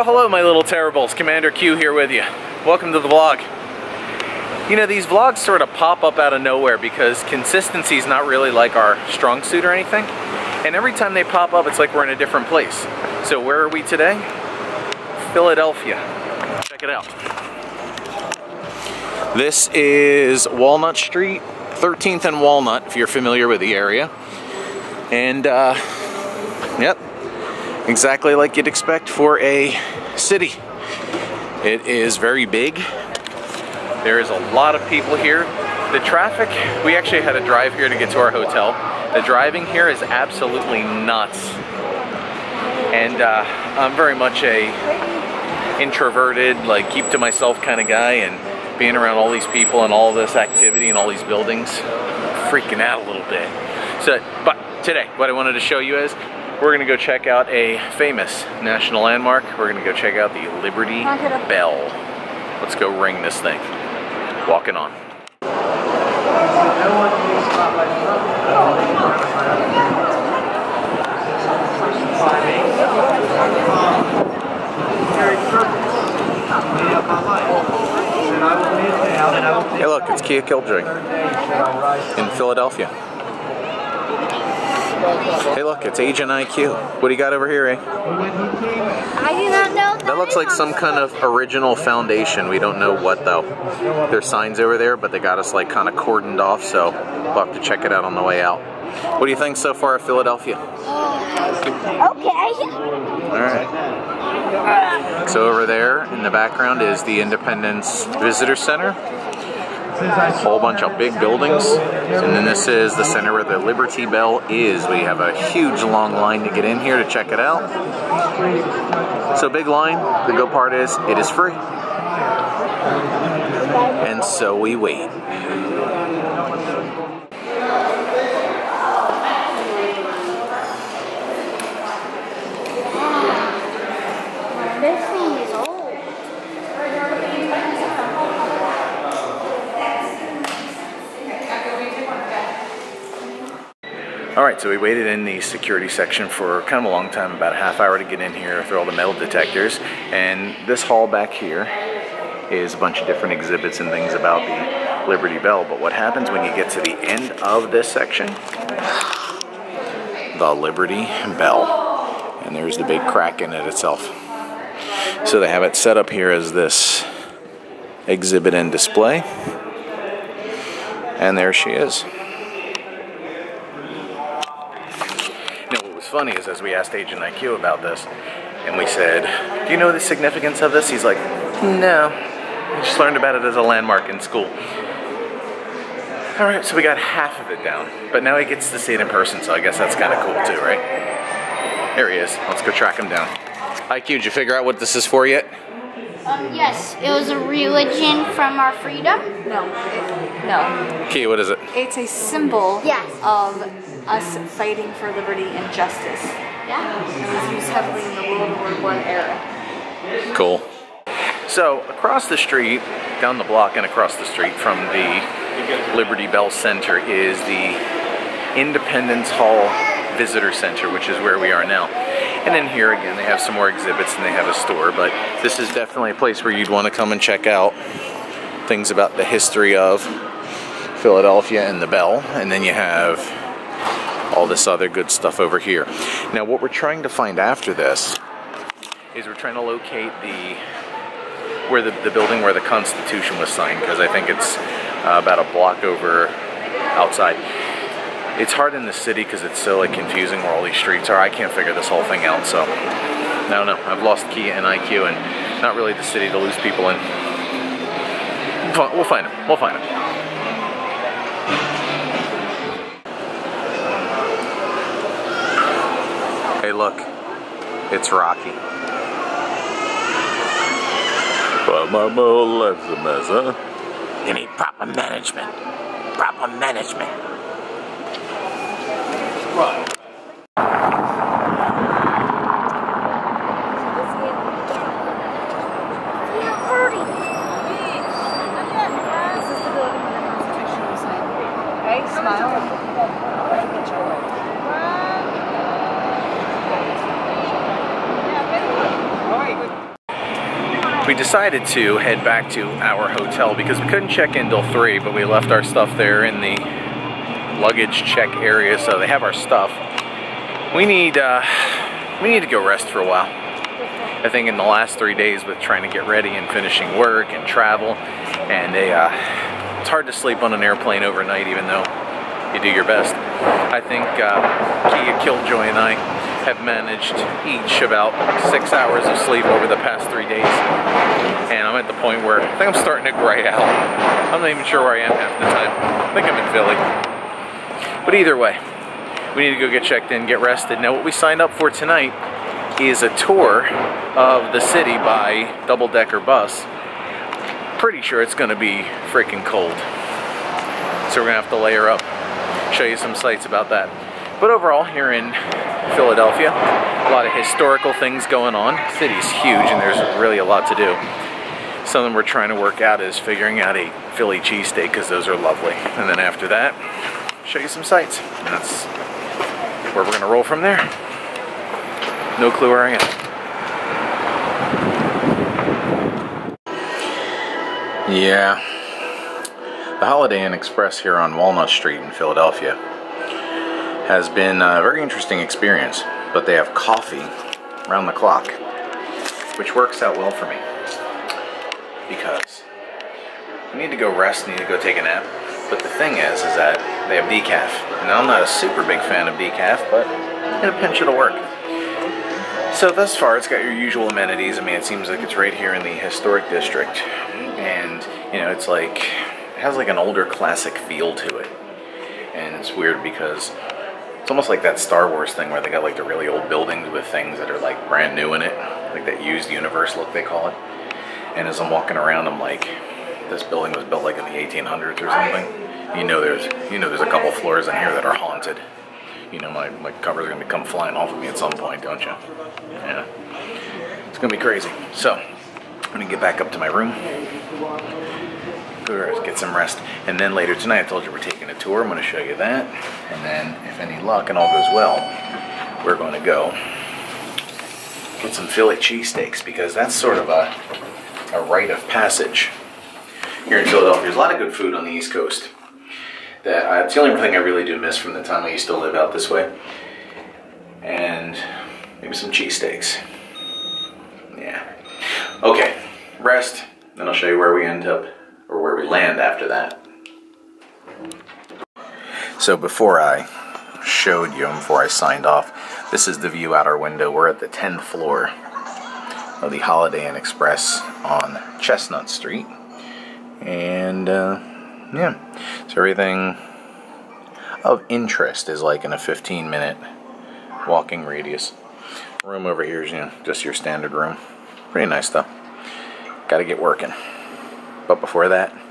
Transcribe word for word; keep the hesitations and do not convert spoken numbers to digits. Well, hello my little terribles, Commander Q here with you. Welcome to the vlog. You know, these vlogs sort of pop up out of nowhere because consistency is not really like our strong suit or anything. And every time they pop up, it's like we're in a different place. So where are we today? Philadelphia. Check it out. This is Walnut Street, thirteenth and Walnut, if you're familiar with the area. And, uh, yep, exactly like you'd expect for a city. It is very big. There is a lot of people here. The traffic, we actually had a drive here to get to our hotel. The driving here is absolutely nuts. And uh, I'm very much a introverted, like keep to myself kind of guy, and being around all these people and all this activity and all these buildings, freaking out a little bit. So, but today, what I wanted to show you is we're gonna go check out a famous national landmark. We're gonna go check out the Liberty Bell. Let's go ring this thing. Walking on. Hey look, it's Kia Killjoy in Philadelphia. Hey look, it's Agent I Q. What do you got over here, eh? I do not know that. That looks like some kind of original foundation. We don't know what though. There's signs over there, but they got us like kind of cordoned off, so we'll have to check it out on the way out. What do you think so far of Philadelphia? Uh, okay. Alright. So over there in the background is the Independence Visitor Center. A whole bunch of big buildings, and then this is the center where the Liberty Bell is. We have a huge long line to get in here to check it out. So big line, the good part is it is free. And so we wait. Alright, so we waited in the security section for kind of a long time, about a half hour to get in here through all the metal detectors. And this hall back here is a bunch of different exhibits and things about the Liberty Bell. But what happens when you get to the end of this section? The Liberty Bell. And there's the big crack in it itself. So they have it set up here as this exhibit and display. And there she is. Funny is, as we asked Agent I Q about this, and we said, do you know the significance of this? He's like, no, I just learned about it as a landmark in school. All right, so we got half of it down, but now he gets to see it in person, so I guess that's kind of cool too, right? Here he is. Let's go track him down. I Q, did you figure out what this is for yet? Um, yes, it was a religion from our freedom. No, no. Key, what is it? It's a symbol, yes, of us fighting for liberty and justice. Yeah. It was used heavily in the World War One era. Cool. So across the street, down the block and across the street from the Liberty Bell Center is the Independence Hall Visitor Center, which is where we are now. And then here again, they have some more exhibits and they have a store, but this is definitely a place where you'd want to come and check out things about the history of Philadelphia and the Bell. And then you have all this other good stuff over here. Now what we're trying to find after this is we're trying to locate the where the, the building where the Constitution was signed, because I think it's uh, about a block over outside. It's hard in the city because it's so like confusing where all these streets are. I can't figure this whole thing out, so I don't know. I've lost Kia and I Q, and not really the city to lose people in. We'll find them. We'll find them. Hey look, it's Rocky. Well, my whole life's a mess, huh? You need proper management. Proper management. Right. we decided to head back to our hotel because we couldn't check in till three, but we left our stuff there in the luggage check area, so they have our stuff. We need, uh, we need to go rest for a while. I think in the last three days with trying to get ready and finishing work and travel, and a, uh, it's hard to sleep on an airplane overnight even though you do your best. I think uh, Kia Killjoy and I have managed each about six hours of sleep over the past three days. And I'm at the point where I think I'm starting to gray out. I'm not even sure where I am half the time. I think I'm in Philly. But either way, we need to go get checked in, get rested. Now what we signed up for tonight is a tour of the city by double-decker bus. Pretty sure it's gonna be freaking cold. So we're gonna have to layer up. Show you some sights about that. But overall, here in Philadelphia, a lot of historical things going on. The city's huge and there's really a lot to do. Something we're trying to work out is figuring out a Philly cheesesteak, because those are lovely. And then after that, show you some sights. And that's where we're gonna roll from there. No clue where I am. Yeah. The Holiday Inn Express here on Walnut Street in Philadelphia has been a very interesting experience, but they have coffee around the clock, which works out well for me because I need to go rest, I need to go take a nap, but the thing is, is that they have decaf. Now, I'm not a super big fan of decaf, but in a pinch it'll work. So thus far, it's got your usual amenities. I mean, it seems like it's right here in the historic district, and you know, it's like, it has like an older classic feel to it. And it's weird because it's almost like that Star Wars thing where they got like the really old buildings with things that are like brand new in it, like that used universe look they call it. And as I'm walking around, I'm like, this building was built like in the eighteen hundreds or something. You know, there's you know there's a couple floors in here that are haunted. You know, my, my covers are gonna come flying off of me at some point, don't you? Yeah, it's gonna be crazy. So I'm gonna get back up to my room, get some rest, and then later tonight, I told you we're taking a tour. I'm going to show you that, and then if any luck and all goes well, we're going to go get some Philly cheesesteaks, because that's sort of a, a rite of passage here in Philadelphia. There's a lot of good food on the East Coast. That I, it's the only thing I really do miss from the time I used to live out this way, and maybe some cheesesteaks. Yeah. Okay, rest, then I'll show you where we end up. Or where we land after that. So before I showed you, before I signed off, this is the view out our window. We're at the tenth floor of the Holiday Inn Express on Chestnut Street. And uh, yeah, so everything of interest is like in a fifteen minute walking radius. Room over here is, you know, just your standard room. Pretty nice though. Gotta get working. But before that,